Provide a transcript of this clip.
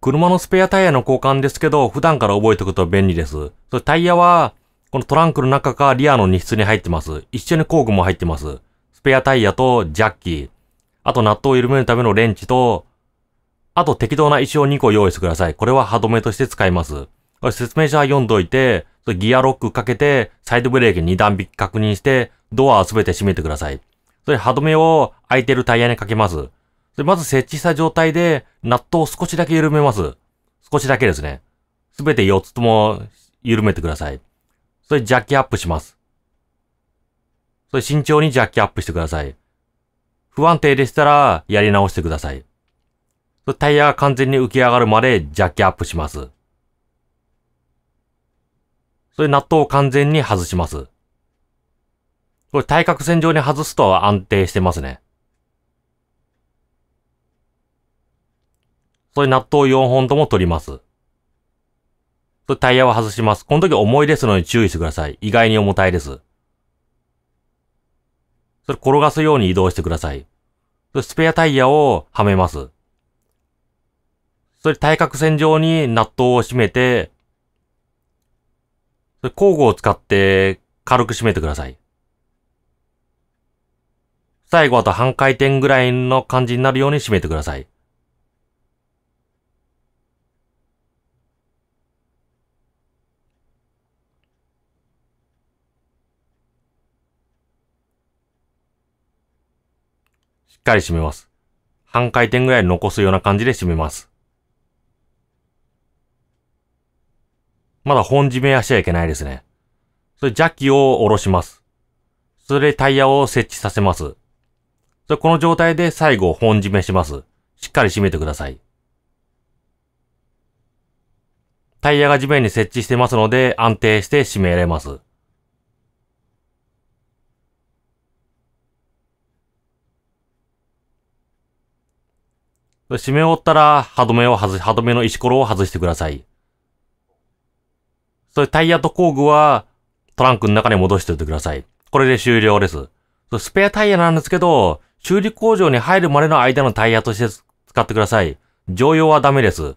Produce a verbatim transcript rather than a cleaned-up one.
車のスペアタイヤの交換ですけど、普段から覚えておくと便利です。それタイヤは、このトランクの中かリアの荷室に入ってます。一緒に工具も入ってます。スペアタイヤとジャッキー。あとナットを緩めるためのレンチと、あと適当な石をにこ用意してください。これは歯止めとして使います。説明書は読んどいて、ギアロックかけて、サイドブレーキにだん引き確認して、ドアはすべて閉めてください。それ歯止めを空いてるタイヤにかけます。それまず設置した状態で、ナットを少しだけ緩めます。少しだけですね。すべてよっつとも緩めてください。それジャッキアップします。それ慎重にジャッキアップしてください。不安定でしたら、やり直してください。タイヤが完全に浮き上がるまでジャッキアップします。それナットを完全に外します。これ対角線上に外すと安定してますね。それナットをよんほんとも取ります。それタイヤを外します。この時重いですので注意してください。意外に重たいです。それ転がすように移動してください。それスペアタイヤをはめます。それ対角線上にナットを締めて、それ工具を使って軽く締めてください。最後あと半回転ぐらいの感じになるように締めてください。しっかり締めます。半回転ぐらい残すような感じで締めます。まだ本締めはしちゃいけないですね。それジャッキを下ろします。それタイヤを設置させます。それこの状態で最後本締めします。しっかり締めてください。タイヤが地面に設置してますので安定して締められます。締め終わったら歯止めを外し、歯止めの石ころを外してください。それタイヤと工具はトランクの中に戻しておいてください。これで終了です。スペアタイヤなんですけど、修理工場に入るまでの間のタイヤとして使ってください。常用はダメです。